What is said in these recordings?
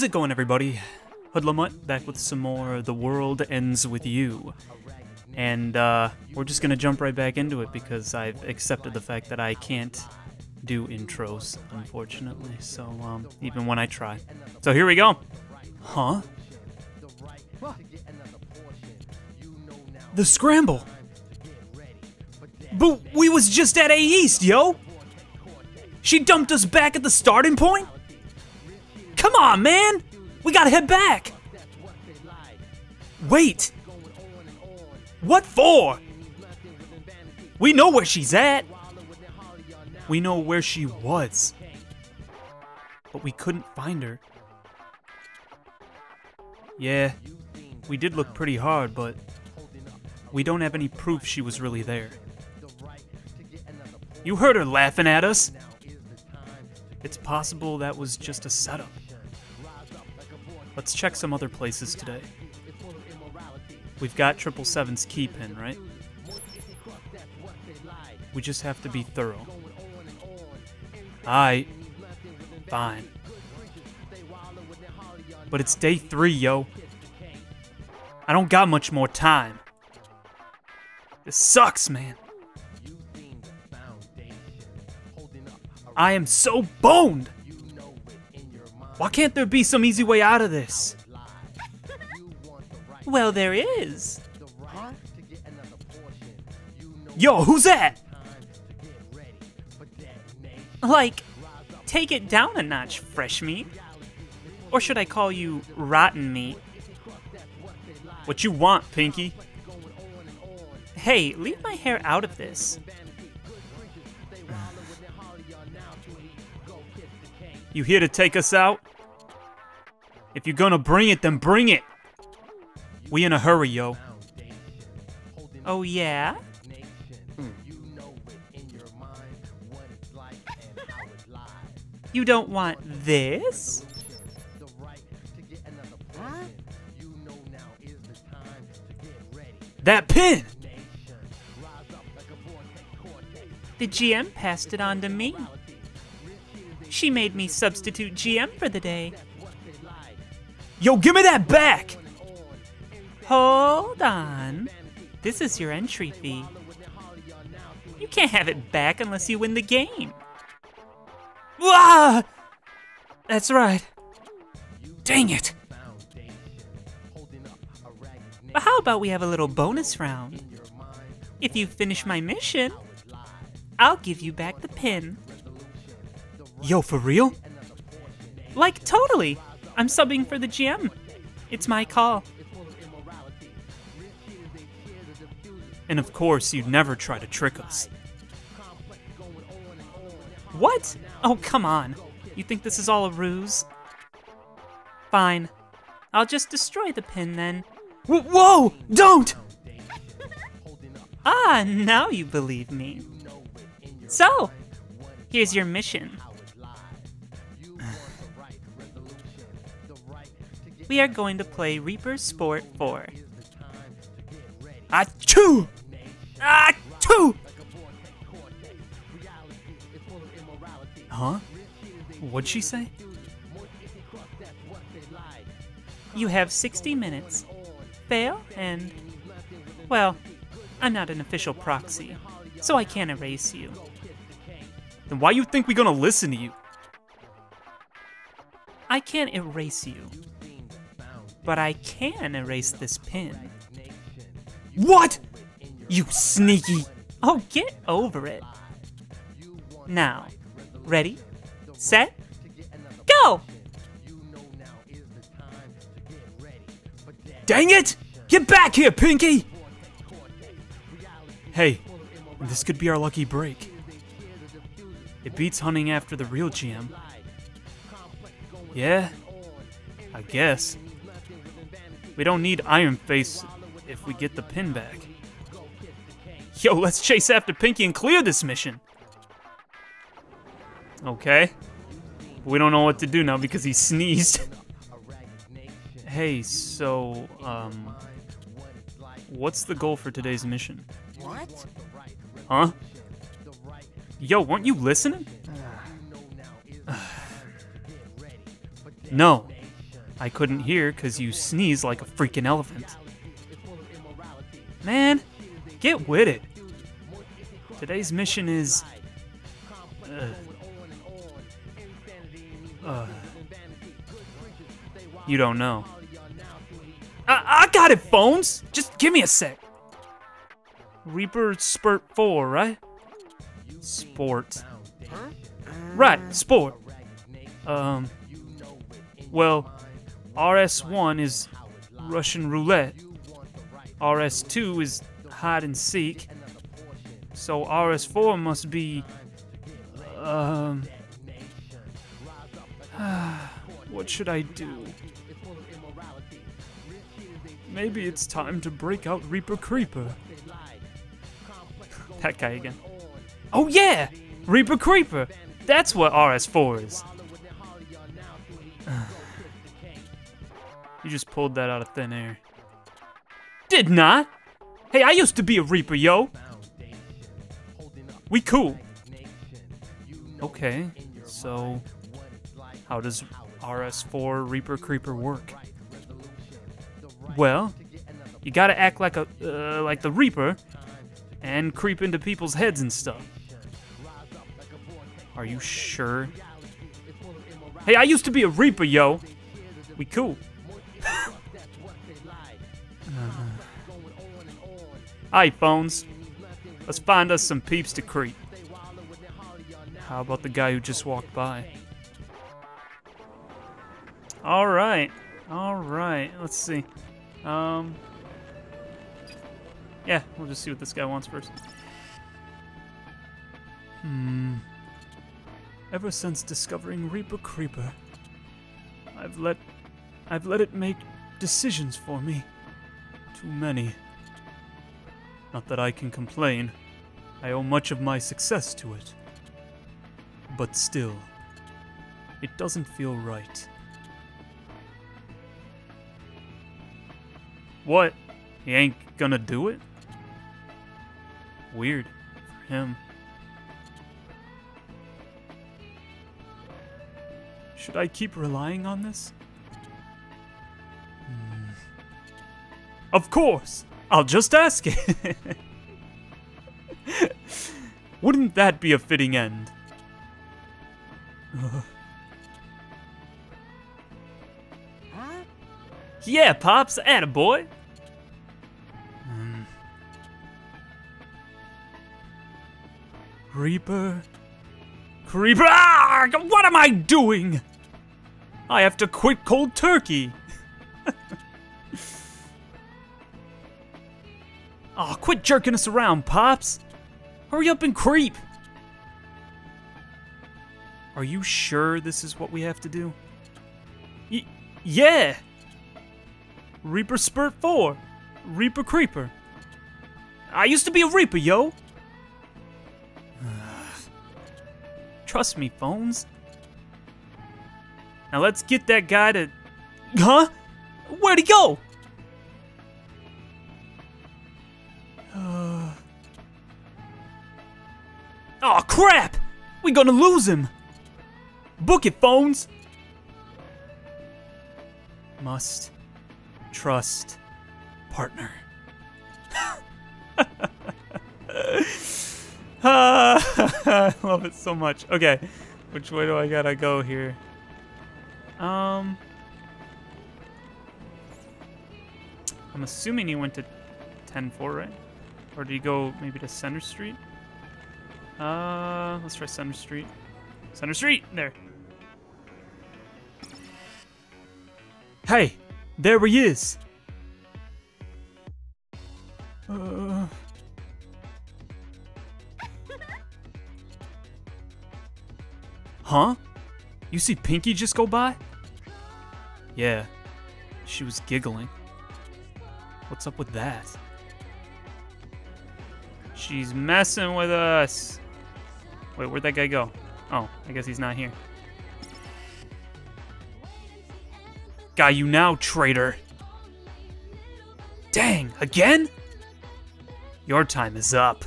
How's it going, everybody? HoodlaMutt back with some more The World Ends with You. And we're just gonna jump right back into it because I've accepted the fact that I can't do intros, unfortunately, so even when I try. So here we go! Huh? The Scramble! But we was just at A East, yo! She dumped us back at the starting point? Come on, man! We gotta head back! Wait! What for? We know where she's at! We know where she was. But we couldn't find her. Yeah, we did look pretty hard, but we don't have any proof she was really there. You heard her laughing at us! It's possible that was just a setup. Let's check some other places today. We've got 777's key pin, right? We just have to be thorough. Alright. Fine. But it's day 3, yo. I don't got much more time. This sucks, man. I am so boned! Why can't there be some easy way out of this? Well, there is. Huh? Yo, who's that? Like, take it down a notch, fresh meat. Or should I call you rotten meat? What you want, Pinky? Hey, leave my hair out of this. You here to take us out? If you're gonna bring it, then bring it! We in a hurry, yo. Oh, yeah? You don't want this? Huh? That pin! The GM passed it on to me. She made me substitute GM for the day. Yo, give me that back! Hold on. This is your entry fee. You can't have it back unless you win the game. Ah! That's right. Dang it! But how about we have a little bonus round? If you finish my mission, I'll give you back the pin. Yo, for real? Like, totally. I'm subbing for the GM. It's my call. And of course, you'd never try to trick us. What? Oh, come on. You think this is all a ruse? Fine. I'll just destroy the pin then. Whoa! Don't! Ah, now you believe me. So, here's your mission. We are going to play Reaper Sport 4. Achoo! Achoo! Huh? What'd she say? You have 60 minutes. Fail and... well, I'm not an official proxy, so I can't erase you. Then why you think we're gonna listen to you? I can't erase you. But I can erase this pin. What?! You sneaky! Oh, get over it. Now, ready, set, go! Dang it! Get back here, Pinky! Hey, this could be our lucky break. It beats hunting after the real GM. Yeah, I guess. We don't need Iron Face if we get the pin back. Yo, let's chase after Pinky and clear this mission! Okay. We don't know what to do now because he sneezed. Hey, so, what's the goal for today's mission? What? Huh? Yo, weren't you listening? No. I couldn't hear because you sneezed like a freaking elephant. Man, get with it. Today's mission is... You don't know. I got it, phones! Just give me a sec. Reaper Sport 4, right? Sport. Right, sport. Well, RS1 is Russian roulette. RS2 is hide and seek. So RS4 must be... what should I do? Maybe it's time to break out Reaper Creeper. That guy again. Oh yeah! Reaper Creeper! That's what RS4 is. You just pulled that out of thin air. Did not! Hey, I used to be a Reaper, yo! We cool. Okay, so... how does RS4 Reaper Creeper work? Well, you gotta act like a like the Reaper and creep into people's heads and stuff. Are you sure? Hey, I used to be a Reaper, yo! We cool. Alright, phones. Let's find us some peeps to creep. How about the guy who just walked by? Alright. Alright. Let's see. Yeah, we'll just see what this guy wants first. Ever since discovering Reaper Creeper, I've let it make decisions for me. Too many. Not that I can complain. I owe much of my success to it. But still, it doesn't feel right. What? He ain't gonna do it? Weird for him. Should I keep relying on this? Of course! I'll just ask it! Wouldn't that be a fitting end? Huh? Yeah, Pops, attaboy! Reaper... Creeper... Ah, what am I doing? I have to quit cold turkey! Aw, oh, quit jerking us around, Pops! Hurry up and creep! Are you sure this is what we have to do? Yeah! Reaper Spurt 4! Reaper Creeper! I used to be a Reaper, yo! Trust me, phones. Now let's get that guy to... Huh? Where'd he go? Oh crap! We're gonna lose him! Book it, phones! Must trust partner. I love it so much. Okay, which way do I gotta go here? I'm assuming he went to 10-4, right? Or do you go maybe to Center Street? Let's try Center Street. Center Street! There. Hey! There he is! Huh? You see Pinky just go by? Yeah. She was giggling. What's up with that? She's messing with us. Wait, where'd that guy go? Oh, I guess he's not here. Got you now, traitor. Dang, again? Your time is up.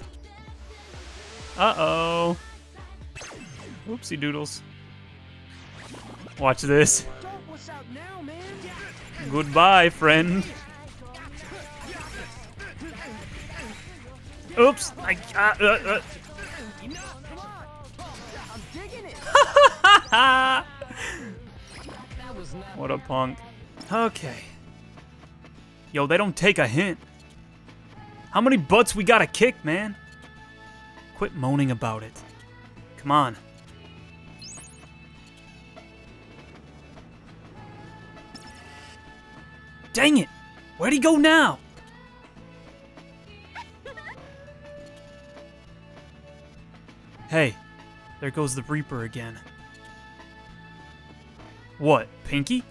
Uh-oh. Whoopsie doodles. Watch this. Goodbye, friend. Oops! What a punk. Okay. Yo, they don't take a hint. How many butts we gotta kick, man? Quit moaning about it. Come on. Dang it! Where'd he go now? Hey, there goes the Reaper again. What, Pinky?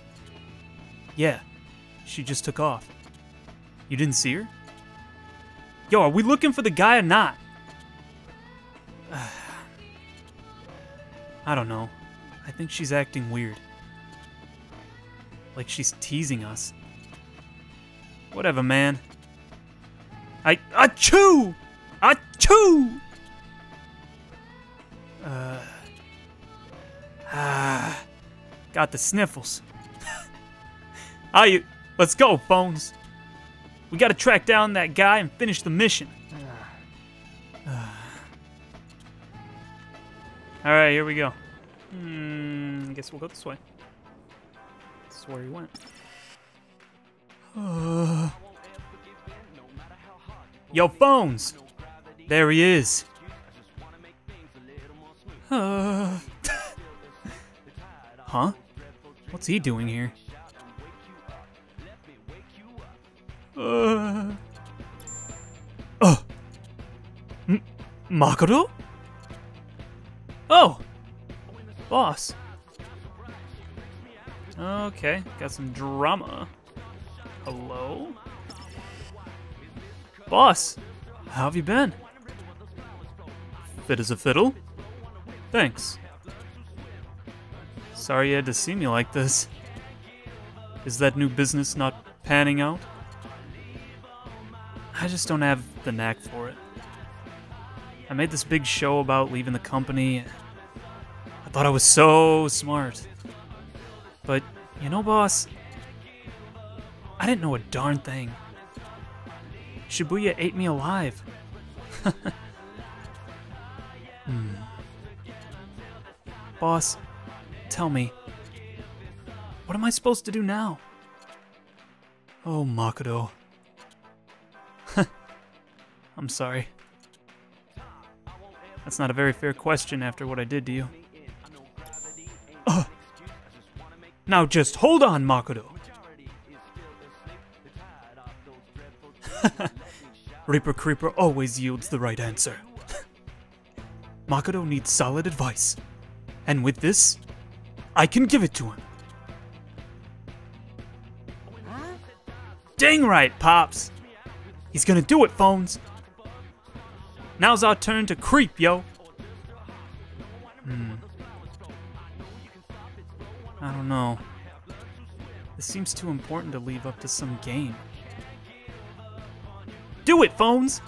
Yeah, she just took off. You didn't see her? Yo, are we looking for the guy or not? I don't know. I think she's acting weird. Like she's teasing us. Whatever, man. Achoo! Achoo! Got the sniffles. Let's go, phones. We gotta track down that guy and finish the mission. Alright, here we go. I guess we'll go this way. This is where he went. Yo, phones! There he is. Huh? What's he doing here? Makoto? Oh! Boss. Okay, got some drama. Hello? Boss, how have you been? Fit as a fiddle? Thanks. Sorry you had to see me like this. Is that new business not panning out? I just don't have the knack for it. I made this big show about leaving the company. I thought I was so smart. But, you know, boss, I didn't know a darn thing. Shibuya ate me alive. Boss, tell me, what am I supposed to do now? Oh, Makoto. I'm sorry. That's not a very fair question after what I did to you. Now just hold on, Makoto. Reaper Creeper always yields the right answer. Makoto needs solid advice. And with this, I can give it to him. Huh? Dang right, Pops! He's gonna do it, phones! Now's our turn to creep, yo! I don't know. This seems too important to leave up to some game. Do it, phones!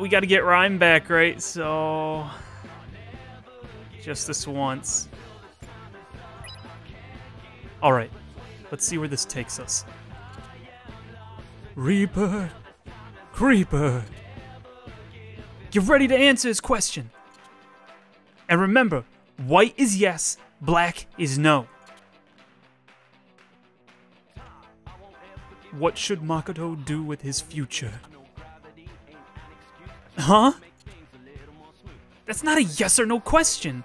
We gotta get Rhyme back, right? So... just this once. Alright, let's see where this takes us. Reaper! Creeper! Get ready to answer his question! And remember, white is yes, black is no. What should Makoto do with his future? Huh? That's not a yes or no question.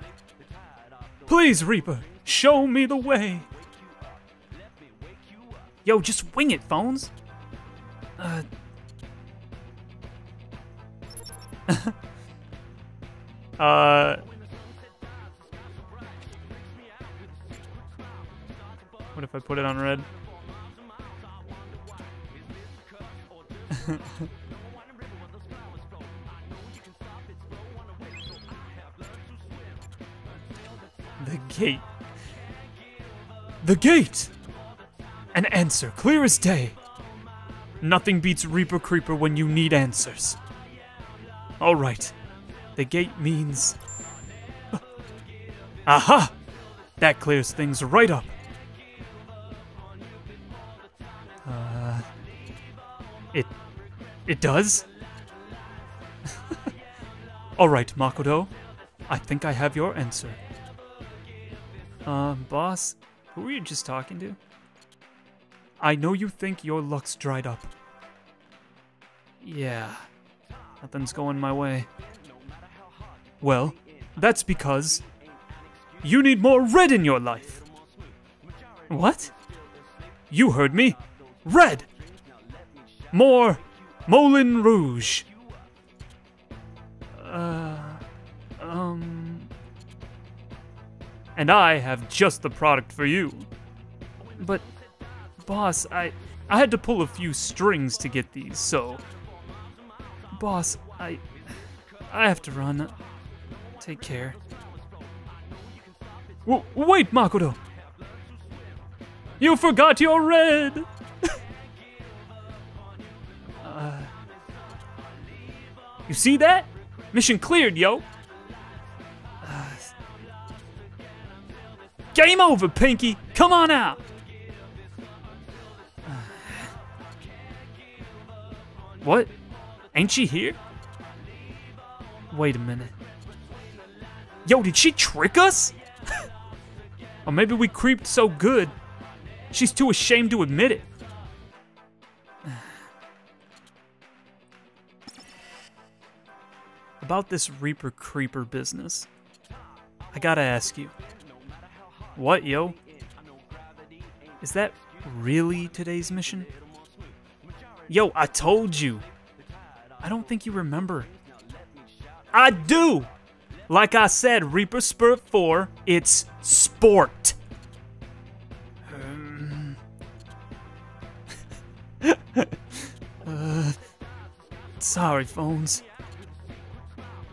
Please, Reaper, show me the way. Yo, just wing it, phones. What if I put it on red? The gate. The gate! An answer, clear as day. Nothing beats Reaper Creeper when you need answers. Alright. The gate means... Aha! That clears things right up. It does? Alright, Makoto. I think I have your answer. Boss, who were you just talking to? I know you think your luck's dried up. Yeah, nothing's going my way. Well, that's because you need more red in your life. What? You heard me. Red! More Moulin Rouge. And I have just the product for you. But, boss, I had to pull a few strings to get these, so... Boss, I have to run. Take care. Wait, Makoto! You forgot your red! You see that? Mission cleared, yo! Game over, Pinky! Come on out! What? Ain't she here? Wait a minute. Yo, did she trick us? Or maybe we creeped so good, she's too ashamed to admit it. About this Reaper Creeper business, I gotta ask you. What, yo? Is that really today's mission? Yo, I told you. I don't think you remember. I do! Like I said, Reaper Sport 4, it's sport. Sorry, phones.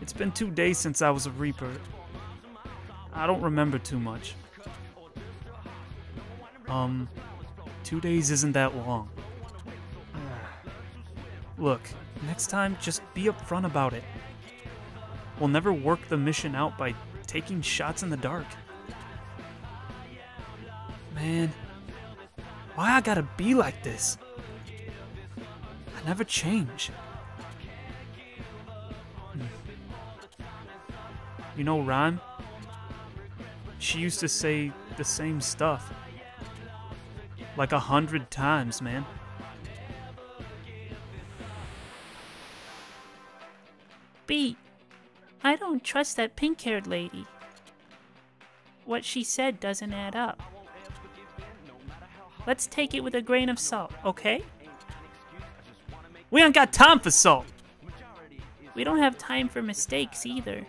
It's been 2 days since I was a Reaper. I don't remember too much. 2 days isn't that long. Look, next time just be upfront about it. We'll never work the mission out by taking shots in the dark. Man, why I gotta be like this? I never change. You know Rhyme? She used to say the same stuff. Like 100 times, man. Beat, I don't trust that pink-haired lady. What she said doesn't add up. Let's take it with a grain of salt, okay? We ain't got time for salt! We don't have time for mistakes either.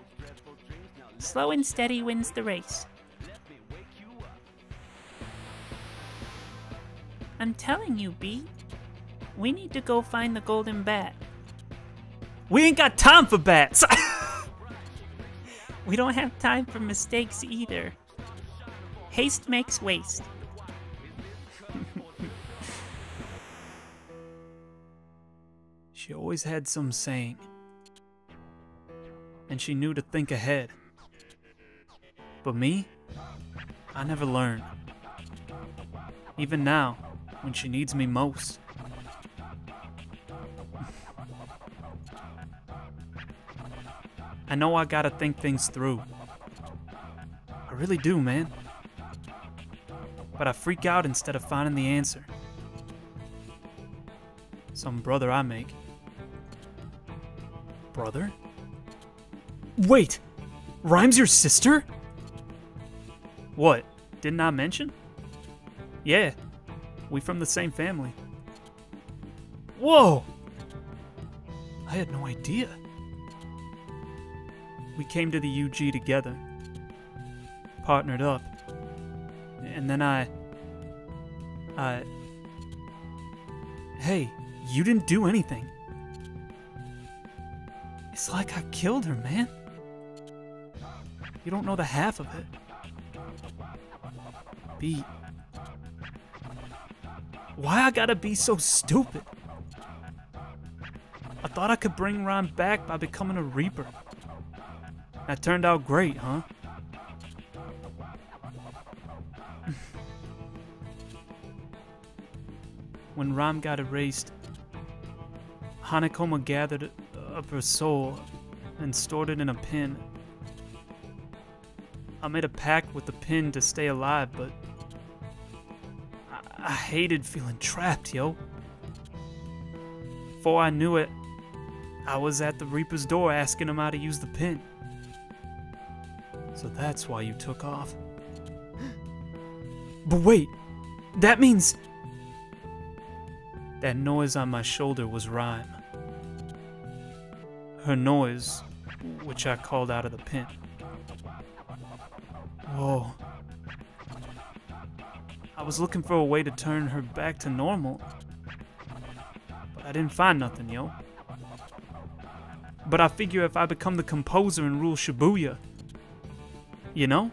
Slow and steady wins the race. I'm telling you, Beat. We need to go find the golden bat. We ain't got time for bats! We don't have time for mistakes either. Haste makes waste. She always had some saying. And she knew to think ahead. But me? I never learned. Even now, when she needs me most. I know I gotta think things through. I really do, man. But I freak out instead of finding the answer. Some brother I make. Brother? Wait! Rhyme's your sister? What? Didn't I mention? Yeah, we from the same family. Whoa! I had no idea. We came to the UG together, partnered up, and then I... Hey, you didn't do anything. It's like I killed her, man. You don't know the half of it. Beat. Why I gotta be so stupid? I thought I could bring Rhyme back by becoming a Reaper. That turned out great, huh? When Rhyme got erased, Hanakoma gathered up her soul and stored it in a pin. I made a pact with the pin to stay alive, but I hated feeling trapped, yo. Before I knew it, I was at the Reaper's door asking him how to use the pin. So that's why you took off. But wait, that means... That noise on my shoulder was Rhyme. Her noise, which I called out of the pin. Whoa. I was looking for a way to turn her back to normal. But I didn't find nothing, yo. But I figure if I become the composer and rule Shibuya, you know?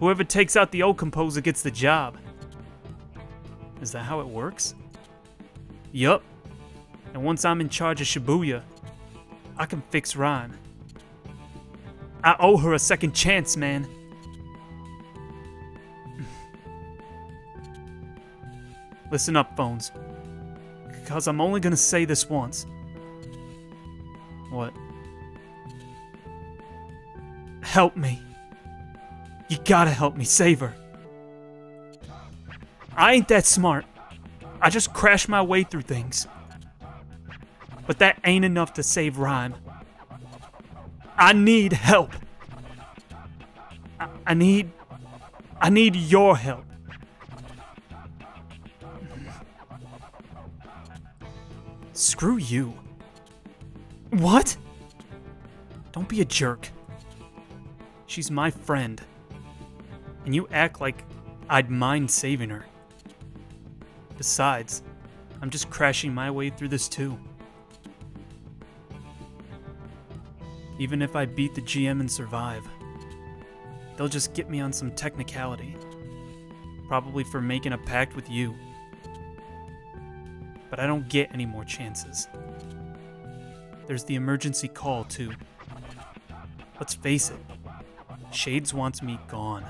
Whoever takes out the old composer gets the job. Is that how it works? Yup. And once I'm in charge of Shibuya, I can fix Rhyme. I owe her a second chance, man. Listen up, phones. Because I'm only gonna say this once. What? Help me. You gotta help me save her. I ain't that smart. I just crash my way through things. But that ain't enough to save Rhyme. I need help. I need your help. Screw you. What? Don't be a jerk. She's my friend. And you act like I'd mind saving her. Besides, I'm just crashing my way through this too. Even if I beat the GM and survive, they'll just get me on some technicality. Probably for making a pact with you. But I don't get any more chances. There's the emergency call too. Let's face it, Shades wants me gone.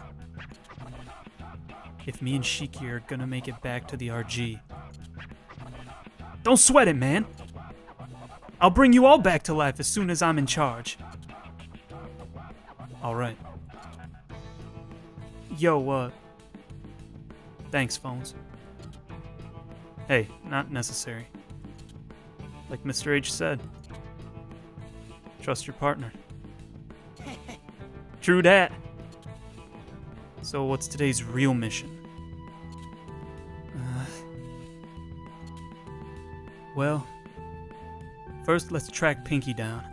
If me and Shiki are gonna make it back to the RG. Don't sweat it, man! I'll bring you all back to life as soon as I'm in charge. Alright. Yo, thanks, phones. Hey, not necessary. Like Mr. H said, trust your partner. True dat! So what's today's real mission? Well, first let's track Pinky down.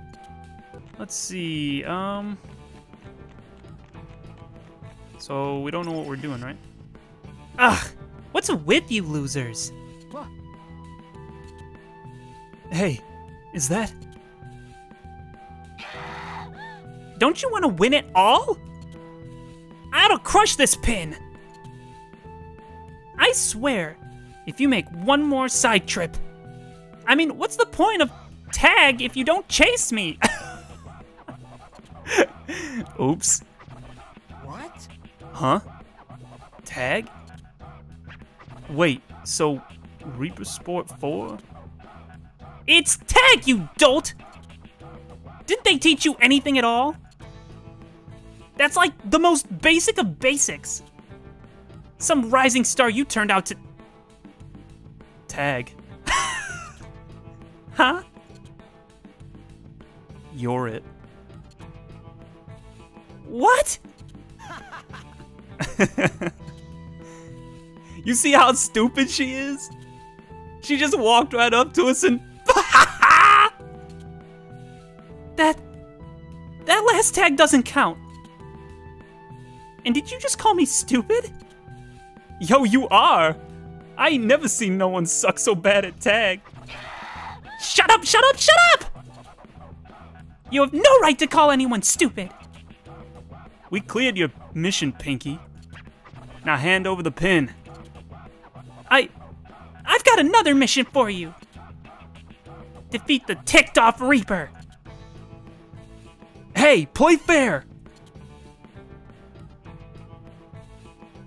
Let's see, so we don't know what we're doing, right? Ugh! What's with you losers? What? Hey, is that... Don't you want to win it all? I'll crush this pin! I swear, if you make one more side trip... I mean, what's the point of tag if you don't chase me? Oops. What? Huh? Tag? Wait, so Reaper Sport 4? It's tag, you dolt! Didn't they teach you anything at all? That's like the most basic of basics. Some rising star you turned out to... Tag. Huh? You're it. What? You see how stupid she is? She just walked right up to us and... That last tag doesn't count. And did you just call me stupid? Yo, you are! I ain't never seen no one suck so bad at tag. Shut up, shut up, shut up! You have no right to call anyone stupid! We cleared your mission, Pinky. Now hand over the pin. I've got another mission for you. Defeat the ticked-off Reaper. Hey, play fair!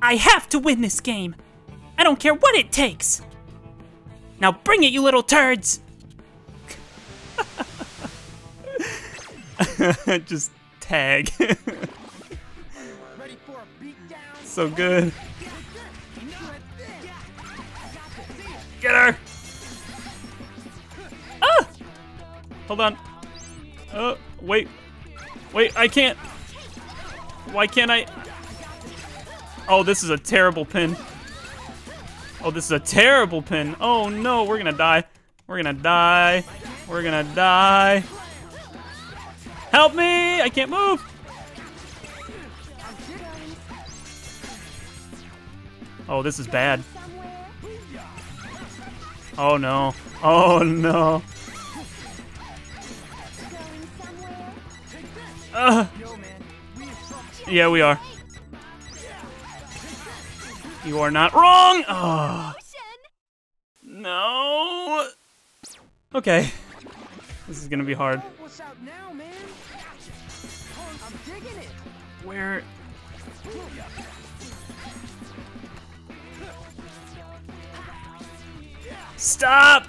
I have to win this game! I don't care what it takes! Now bring it, you little turds! Just tag. So good. Get her! Ah! Hold on. Wait. Wait, I can't. Why can't I? Oh, this is a terrible pin. Oh, this is a terrible pin. Oh no, we're gonna die. We're gonna die. We're gonna die. Help me! I can't move! Oh, this is bad. Oh no. Oh no. Yeah, we are. You are not wrong! Oh. No! Okay. This is gonna be hard. Where? Stop!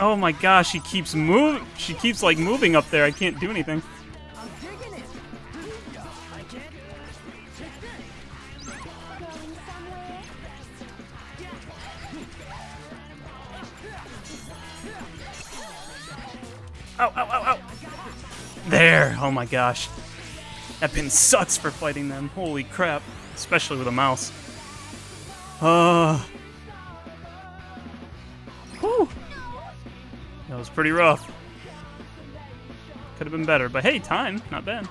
Oh my gosh, she keeps moving. She keeps like moving up there. I can't do anything. Ow, ow, ow, ow. There. Oh my gosh. That pin sucks for fighting them. Holy crap. Especially with a mouse. Whew. That was pretty rough. Could have been better, but hey, time. Not bad.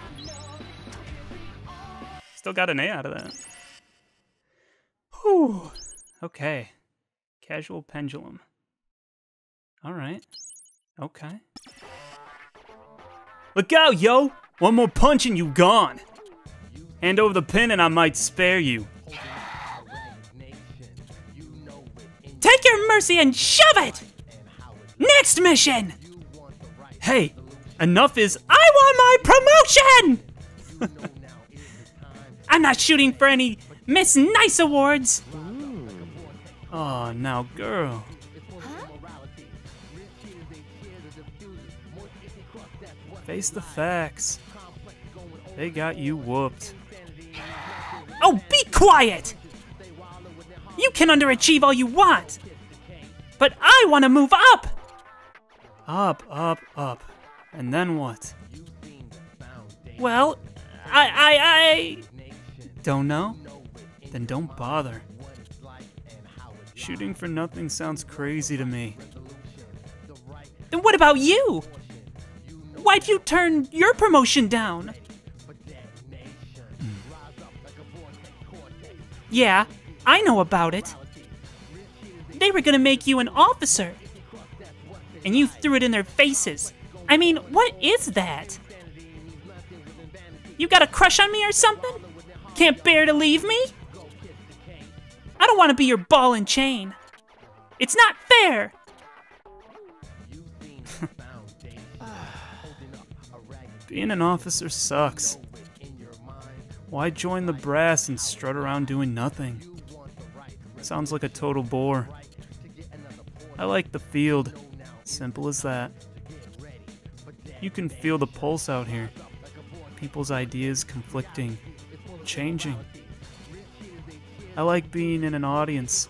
Still got an A out of that. Whew. Okay. Casual pendulum. Alright. Okay. Look out, yo! One more punch and you gone. Hand over the pin and I might spare you. Take your mercy and shove it! Next mission! Hey, enough is I want my promotion! I'm not shooting for any Miss Nice awards. Ooh. Oh, now girl. Face the facts. They got you whooped. Oh, be quiet! You can underachieve all you want, but I want to move up! Up, up, up. And then what? Well, I don't know? Then don't bother. Shooting for nothing sounds crazy to me. Then what about you? Why'd you turn your promotion down? Yeah, I know about it. They were gonna make you an officer. And you threw it in their faces. I mean, what is that? You got a crush on me or something? Can't bear to leave me? I don't want to be your ball and chain. It's not fair. Being an officer sucks. Why join the brass and strut around doing nothing? Sounds like a total bore. I like the field. Simple as that. You can feel the pulse out here. People's ideas conflicting, changing. I like being in an audience.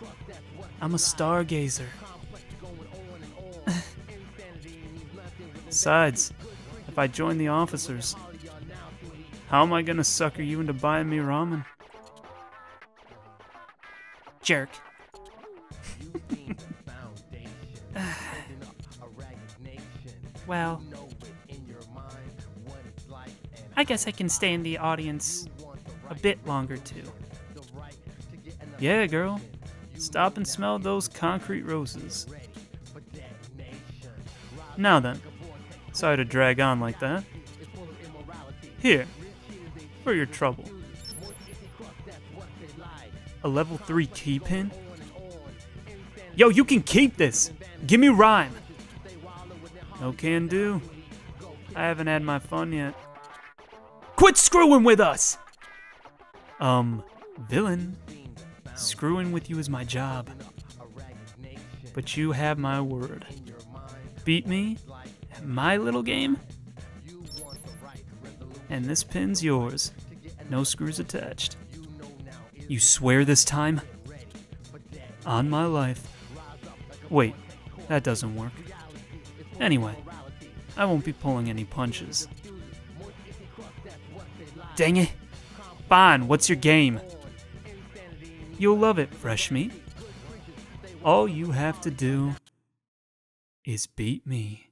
I'm a stargazer. Besides, if I join the officers, how am I gonna sucker you into buying me ramen? Jerk. Well, I I guess I can stay in the audience a bit longer too. Yeah, girl. Stop and smell those concrete roses. Now then. Sorry to drag on like that. Here. For your trouble. A level 3 keypin? Yo, you can keep this! Give me Rhyme! No can do. I haven't had my fun yet. Quit screwing with us! Villain. Screwing with you is my job. But you have my word. Beat me at my little game? And this pin's yours. No screws attached. You swear this time? On my life. Wait, that doesn't work. Anyway, I won't be pulling any punches. Dang it. Fine, what's your game? You'll love it, fresh meat. All you have to do is beat me.